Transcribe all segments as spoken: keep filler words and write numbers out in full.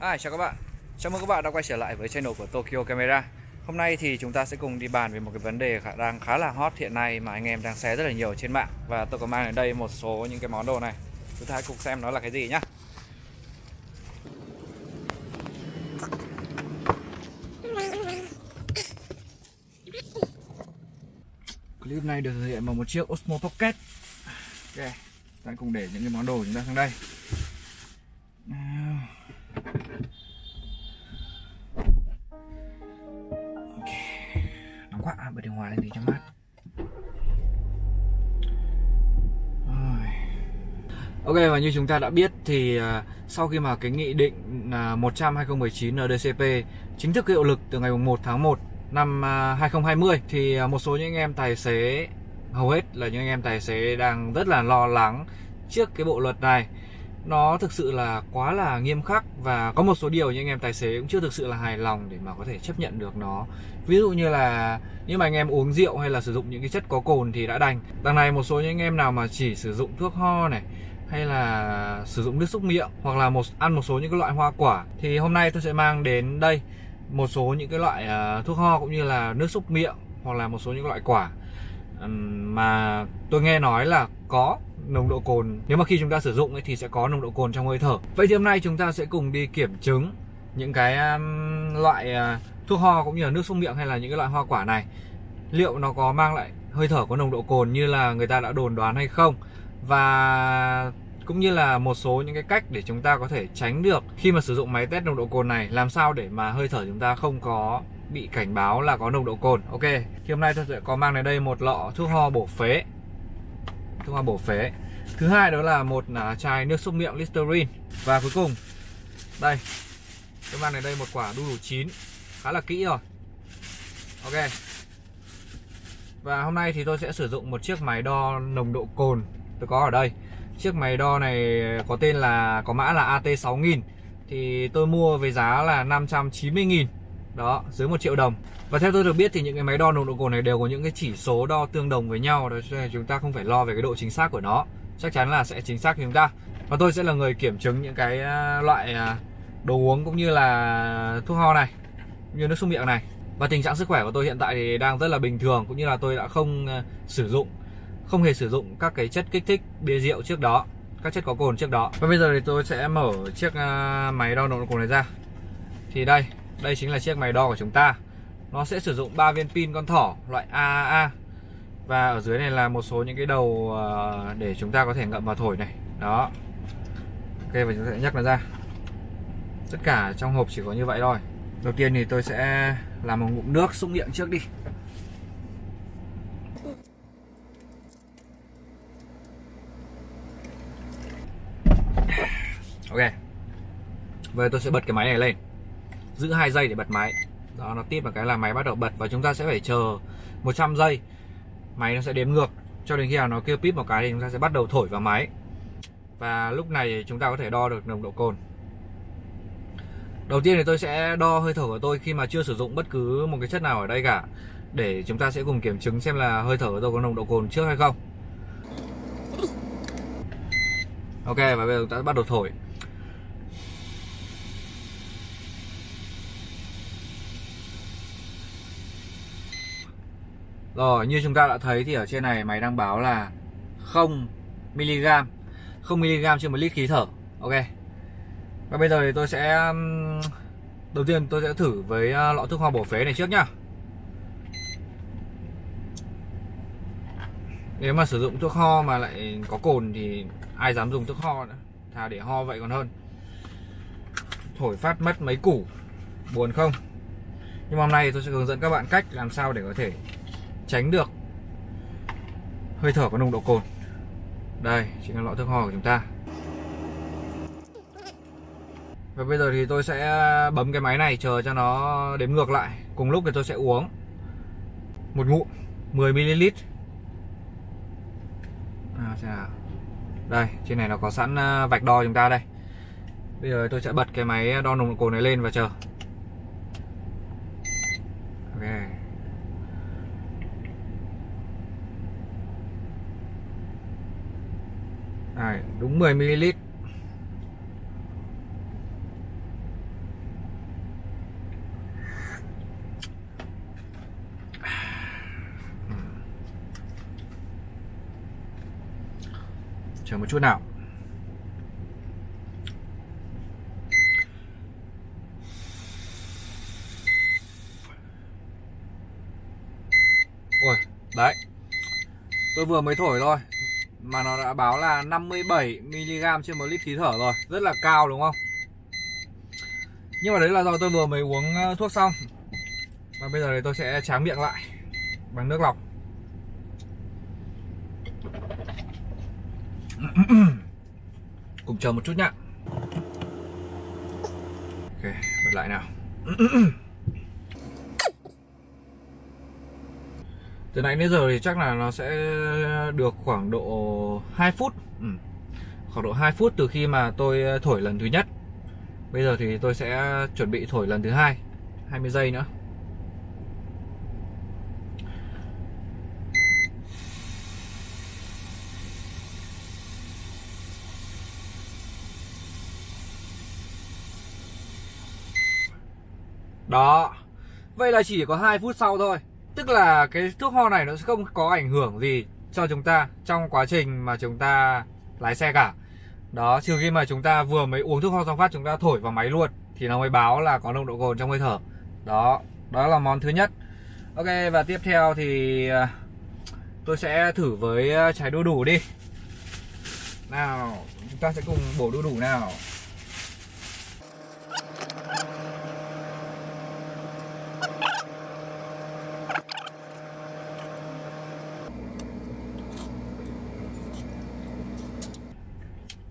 À, chào các bạn, chào mừng các bạn đã quay trở lại với channel của Tokyo Camera. Hôm nay thì chúng ta sẽ cùng đi bàn về một cái vấn đề khả, đang khá là hot hiện nay mà anh em đang share rất là nhiều trên mạng. Và tôi có mang đến đây một số những cái món đồ này. Chúng ta hãy cùng xem nó là cái gì nhá. Clip này được thực hiện bằng một chiếc Osmo Pocket. Ok, ta cùng để những cái món đồ của chúng ta sang đây. Quá, bật điều hòa lên thì cho mát. Ok, và như chúng ta đã biết thì sau khi mà cái nghị định một trăm hai nghìn không trăm mười chín N D C P chính thức hiệu lực từ ngày một tháng một năm hai nghìn không trăm hai mươi thì một số những anh em tài xế, hầu hết là những anh em tài xế đang rất là lo lắng trước cái bộ luật này. Nó thực sự là quá là nghiêm khắc và có một số điều những anh em tài xế cũng chưa thực sự là hài lòng để mà có thể chấp nhận được nó. Ví dụ như là nếu mà anh em uống rượu hay là sử dụng những cái chất có cồn thì đã đành. Đằng này một số những anh em nào mà chỉ sử dụng thuốc ho này, hay là sử dụng nước súc miệng, hoặc là một ăn một số những cái loại hoa quả, thì hôm nay tôi sẽ mang đến đây một số những cái loại uh, thuốc ho cũng như là nước súc miệng, hoặc là một số những loại quả um, mà tôi nghe nói là có nồng độ cồn. Nếu mà khi chúng ta sử dụng ấy, thì sẽ có nồng độ cồn trong hơi thở. Vậy thì hôm nay chúng ta sẽ cùng đi kiểm chứng những cái um, loại uh, thuốc ho cũng như là nước súc miệng hay là những cái loại hoa quả này, liệu nó có mang lại hơi thở có nồng độ cồn như là người ta đã đồn đoán hay không, và cũng như là một số những cái cách để chúng ta có thể tránh được khi mà sử dụng máy test nồng độ cồn này, làm sao để mà hơi thở chúng ta không có bị cảnh báo là có nồng độ cồn. Ok, thì hôm nay tôi sẽ có mang đến đây một lọ thuốc ho bổ phế. Thuốc hoa bổ phế. Thứ hai đó là một chai nước súc miệng Listerine. Và cuối cùng đây, tôi mang đến đây một quả đu đủ chín khá là kỹ rồi. Ok. Và hôm nay thì tôi sẽ sử dụng một chiếc máy đo nồng độ cồn tôi có ở đây. Chiếc máy đo này có tên là, có mã là A T sáu nghìn. Thì tôi mua với giá là năm trăm chín mươi nghìn. Đó, dưới một triệu đồng. Và theo tôi được biết thì những cái máy đo nồng độ cồn này đều có những cái chỉ số đo tương đồng với nhau, đó cho nên chúng ta không phải lo về cái độ chính xác của nó, chắc chắn là sẽ chính xác cho chúng ta. Và tôi sẽ là người kiểm chứng những cái loại đồ uống cũng như là thuốc ho này, cũng như nước súc miệng này. Và tình trạng sức khỏe của tôi hiện tại thì đang rất là bình thường, cũng như là tôi đã không sử dụng, không hề sử dụng các cái chất kích thích, bia rượu trước đó, các chất có cồn trước đó. Và bây giờ thì tôi sẽ mở chiếc máy đo nồng độ cồn này ra. Thì đây, đây chính là chiếc máy đo của chúng ta. Nó sẽ sử dụng ba viên pin con thỏ loại A A A. Và ở dưới này là một số những cái đầu để chúng ta có thể ngậm vào thổi này. Đó. Ok, và chúng ta sẽ nhắc nó ra. Tất cả trong hộp chỉ có như vậy thôi. Đầu tiên thì tôi sẽ làm một ngụm nước súc miệng trước đi. Ok. Vậy tôi sẽ bật cái máy này lên, giữ hai giây để bật máy. Đó, nó tít vào cái là máy bắt đầu bật. Và chúng ta sẽ phải chờ một trăm giây, máy nó sẽ đếm ngược cho đến khi nào nó kêu píp một cái thì chúng ta sẽ bắt đầu thổi vào máy. Và lúc này chúng ta có thể đo được nồng độ cồn. Đầu tiên thì tôi sẽ đo hơi thở của tôi khi mà chưa sử dụng bất cứ một cái chất nào ở đây cả, để chúng ta sẽ cùng kiểm chứng xem là hơi thở của tôi có nồng độ cồn trước hay không. Ok, và bây giờ chúng ta bắt đầu thổi. Rồi, như chúng ta đã thấy thì ở trên này máy đang báo là không mi-li-gam, không mi-li-gam trên một lít khí thở. Ok. Và bây giờ thì tôi sẽ, đầu tiên tôi sẽ thử với lọ thuốc hoa bổ phế này trước nhá. Nếu mà sử dụng thuốc ho mà lại có cồn thì ai dám dùng thuốc ho nữa, thà để ho vậy còn hơn. Thổi phát mất mấy củ, buồn không? Nhưng mà hôm nay tôi sẽ hướng dẫn các bạn cách làm sao để có thể tránh được hơi thở có nồng độ cồn. Đây chính là lọ thuốc ho của chúng ta. Và bây giờ thì tôi sẽ bấm cái máy này chờ cho nó đếm ngược lại. Cùng lúc thì tôi sẽ uống một ngụm mười mi-li-lít. à, Đây, trên này nó có sẵn vạch đo chúng ta đây. Bây giờ tôi sẽ bật cái máy đo nồng độ cồn này lên và chờ. Ok. Đấy, đúng mười mi-li-lít. Chờ một chút nào. Ôi, đấy. Tôi vừa mới thổi thôi mà nó đã báo là năm mươi bảy mi-li-gam trên một lít khí thở rồi. Rất là cao đúng không? Nhưng mà đấy là do tôi vừa mới uống thuốc xong. Và bây giờ thì tôi sẽ tráng miệng lại bằng nước lọc. Cùng chờ một chút nhá. Ok, bật lại nào. Từ nãy đến giờ thì chắc là nó sẽ được khoảng độ hai phút. ừ. Khoảng độ hai phút từ khi mà tôi thổi lần thứ nhất. Bây giờ thì tôi sẽ chuẩn bị thổi lần thứ hai, hai mươi giây nữa. Đó. Vậy là chỉ có hai phút sau thôi. Tức là cái thước ho này nó sẽ không có ảnh hưởng gì cho chúng ta trong quá trình mà chúng ta lái xe cả. Đó, trừ khi mà chúng ta vừa mới uống thuốc ho xong phát chúng ta thổi vào máy luôn thì nó mới báo là có nồng độ cồn trong hơi thở. Đó, đó là món thứ nhất. Ok, và tiếp theo thì tôi sẽ thử với trái đu đủ đi. Nào, chúng ta sẽ cùng bổ đu đủ nào.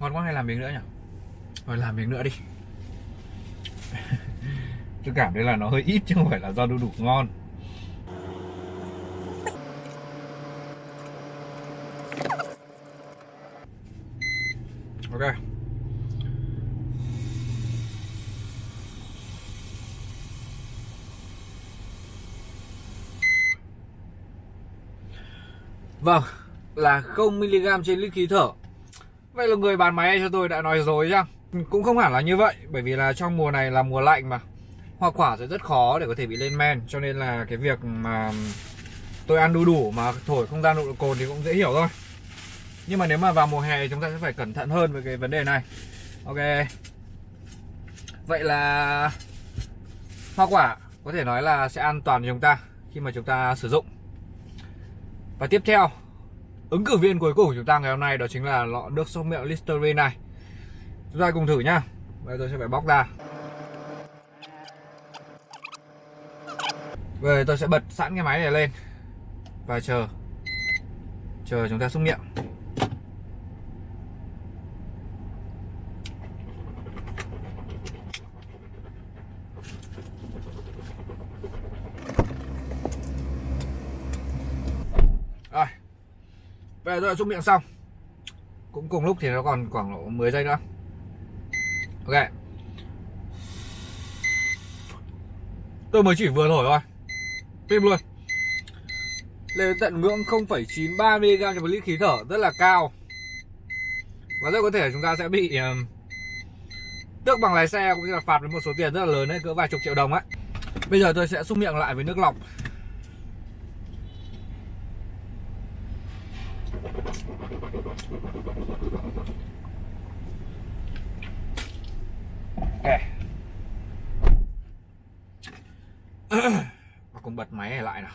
Ngon quá, hay làm miếng nữa nhỉ? Rồi làm miếng nữa đi. Tôi cảm thấy là nó hơi ít chứ không phải là do đu đủ ngon. Ok. Vâng, là không mi-li-gam trên lít khí thở. Vậy là người bán máy cho tôi đã nói dối chăng? Cũng không hẳn là như vậy, bởi vì là trong mùa này là mùa lạnh mà, hoa quả sẽ rất khó để có thể bị lên men, cho nên là cái việc mà tôi ăn đu đủ mà thổi không ra nồng độ cồn thì cũng dễ hiểu thôi. Nhưng mà nếu mà vào mùa hè thì chúng ta sẽ phải cẩn thận hơn với cái vấn đề này. Ok. Vậy là hoa quả có thể nói là sẽ an toàn cho chúng ta khi mà chúng ta sử dụng. Và tiếp theo, ứng cử viên cuối cùng của chúng ta ngày hôm nay đó chính là lọ nước xúc miệng Listerine này. Chúng ta cùng thử nhá. Bây giờ tôi sẽ phải bóc ra. Bây giờ tôi sẽ bật sẵn cái máy này lên và chờ. Chờ chúng ta xúc miệng. Rồi. Bây giờ tôi đã xúc miệng xong. Cũng cùng lúc thì nó còn khoảng mười giây nữa. Ok. Tôi mới chỉ vừa thổi thôi. Tim luôn. Lên tận ngưỡng không phẩy chín ba mi-li-gam trên một lít khí thở. Rất là cao. Và rất có thể chúng ta sẽ bị uh, tước bằng lái xe, cũng như là phạt với một số tiền rất là lớn đấy, cỡ vài chục triệu đồng ấy. Bây giờ tôi sẽ xúc miệng lại với nước lọc. Ok. Và cùng bật máy này lại nào.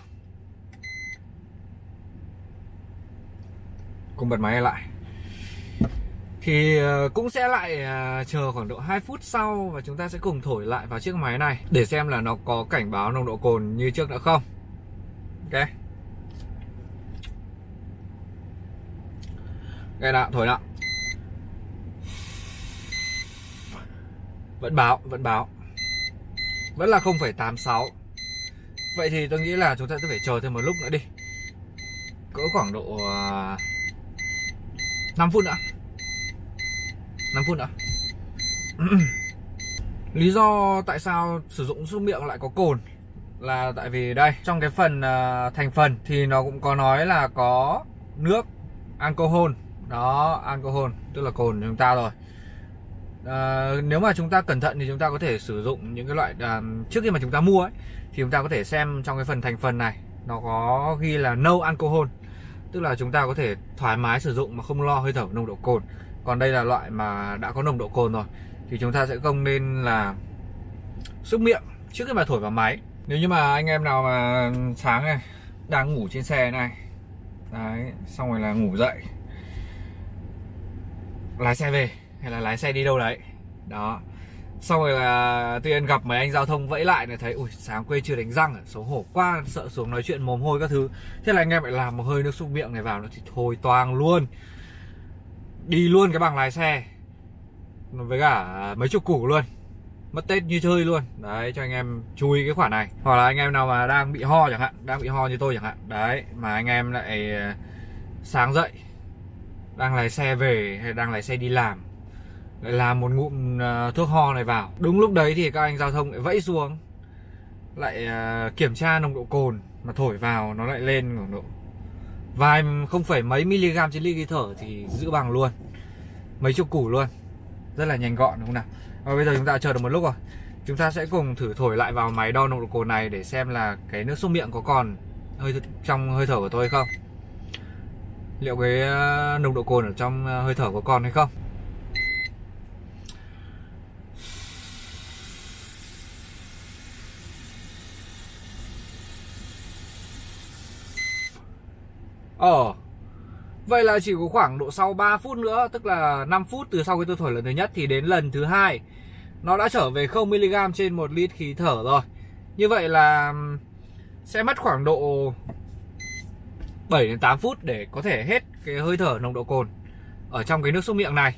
Cùng bật máy này lại. Thì cũng sẽ lại chờ khoảng độ hai phút sau và chúng ta sẽ cùng thổi lại vào chiếc máy này để xem là nó có cảnh báo nồng độ cồn như trước nữa không. Ok. Đây nào, thổi nào. Vẫn báo, vẫn báo. Vẫn là không phẩy tám sáu. Vậy thì tôi nghĩ là chúng ta sẽ phải chờ thêm một lúc nữa đi. Cỡ khoảng độ năm phút nữa. năm phút nữa. Lý do tại sao sử dụng xúc miệng lại có cồn là tại vì đây, trong cái phần thành phần thì nó cũng có nói là có nước, alcohol. Đó, alcohol tức là cồn của chúng ta rồi. à, Nếu mà chúng ta cẩn thận thì chúng ta có thể sử dụng những cái loại à, trước khi mà chúng ta mua ấy, thì chúng ta có thể xem trong cái phần thành phần này nó có ghi là no alcohol. tức là chúng ta có thể thoải mái sử dụng mà không lo hơi thở nồng độ cồn. Còn đây là loại mà đã có nồng độ cồn rồi thì chúng ta sẽ không nên là xúc miệng trước khi mà thổi vào máy. Nếu như mà anh em nào mà sáng này đang ngủ trên xe này, đấy, xong rồi là ngủ dậy, lái xe về hay là lái xe đi đâu đấy, đó, xong rồi là tự nhiên gặp mấy anh giao thông vẫy lại này, thấy ui sáng quê chưa đánh răng, xấu hổ quá, sợ xuống nói chuyện mồm hôi các thứ, thế là anh em lại làm một hơi nước xúc miệng này vào nó thì thôi toang luôn, đi luôn cái bằng lái xe với cả mấy chục củ luôn, mất Tết như chơi luôn. Đấy, cho anh em chú ý cái khoản này. Hoặc là anh em nào mà đang bị ho chẳng hạn, đang bị ho như tôi chẳng hạn, đấy, mà anh em lại sáng dậy đang lái xe về hay đang lái xe đi làm lại làm một ngụm thuốc ho này vào, đúng lúc đấy thì các anh giao thông lại vẫy xuống, lại kiểm tra nồng độ cồn mà thổi vào nó lại lên khoảng độ vài không phẩy mấy mg trên lít khí thở thì giữ bằng luôn, mấy chục củ luôn, rất là nhanh gọn đúng không nào. Và bây giờ chúng ta chờ được một lúc rồi, chúng ta sẽ cùng thử thổi lại vào máy đo nồng độ cồn này để xem là cái nước xúc miệng có còn hơi trong hơi thở của tôi hay không, liệu cái nồng độ cồn ở trong hơi thở có còn hay không. Ờ, vậy là chỉ có khoảng độ sau ba phút nữa, tức là năm phút từ sau khi tôi thổi lần thứ nhất thì đến lần thứ hai nó đã trở về không mi li gam trên một lít khí thở rồi. Như vậy là sẽ mất khoảng độ bảy đến tám phút để có thể hết cái hơi thở nồng độ cồn ở trong cái nước xúc miệng này.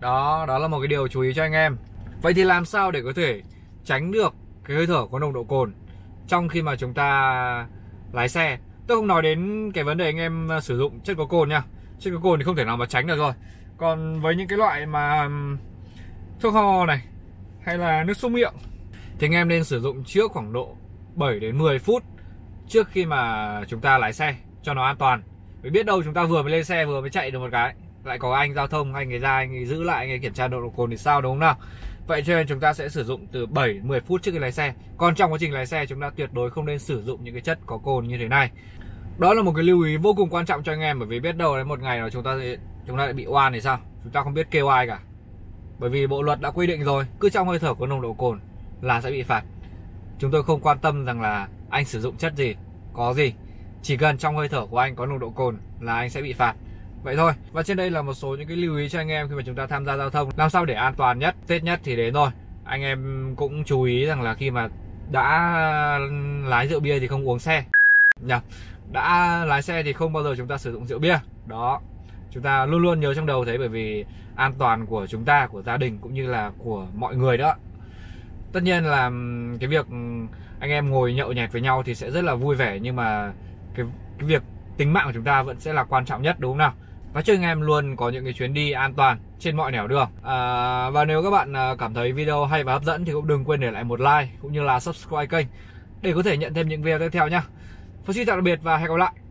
Đó, đó là một cái điều chú ý cho anh em. Vậy thì làm sao để có thể tránh được cái hơi thở có nồng độ cồn trong khi mà chúng ta lái xe? Tôi không nói đến cái vấn đề anh em sử dụng chất có cồn nha, chất có cồn thì không thể nào mà tránh được rồi. Còn với những cái loại mà thuốc ho này hay là nước xúc miệng thì anh em nên sử dụng trước khoảng độ bảy đến mười phút trước khi mà chúng ta lái xe cho nó an toàn. Vì biết đâu chúng ta vừa mới lên xe vừa mới chạy được một cái lại có anh giao thông, anh ấy ra, anh ấy giữ lại, anh ấy kiểm tra nồng độ cồn thì sao, đúng không nào? Vậy cho nên chúng ta sẽ sử dụng từ bảy đến mười phút trước khi lái xe. Còn trong quá trình lái xe chúng ta tuyệt đối không nên sử dụng những cái chất có cồn như thế này. Đó là một cái lưu ý vô cùng quan trọng cho anh em, bởi vì biết đâu đấy một ngày nào chúng ta chúng ta lại bị oan thì sao? Chúng ta không biết kêu ai cả. Bởi vì bộ luật đã quy định rồi, cứ trong hơi thở có nồng độ cồn là sẽ bị phạt. Chúng tôi không quan tâm rằng là anh sử dụng chất gì, có gì, chỉ cần trong hơi thở của anh có nồng độ cồn là anh sẽ bị phạt. Vậy thôi, và trên đây là một số những cái lưu ý cho anh em khi mà chúng ta tham gia giao thông, làm sao để an toàn nhất. Tết nhất thì đến rồi, anh em cũng chú ý rằng là khi mà đã lái rượu bia thì không uống xe nhờ. Đã lái xe thì không bao giờ chúng ta sử dụng rượu bia. Đó, chúng ta luôn luôn nhớ trong đầu thế, bởi vì an toàn của chúng ta, của gia đình cũng như là của mọi người đó. Tất nhiên là cái việc anh em ngồi nhậu nhẹt với nhau thì sẽ rất là vui vẻ, nhưng mà cái, cái việc tính mạng của chúng ta vẫn sẽ là quan trọng nhất, đúng không nào? Và chúc anh em luôn có những cái chuyến đi an toàn trên mọi nẻo đường. à, Và nếu các bạn cảm thấy video hay và hấp dẫn thì cũng đừng quên để lại một like cũng như là subscribe kênh để có thể nhận thêm những video tiếp theo nhé. Xin chào tạm biệt và hẹn gặp lại.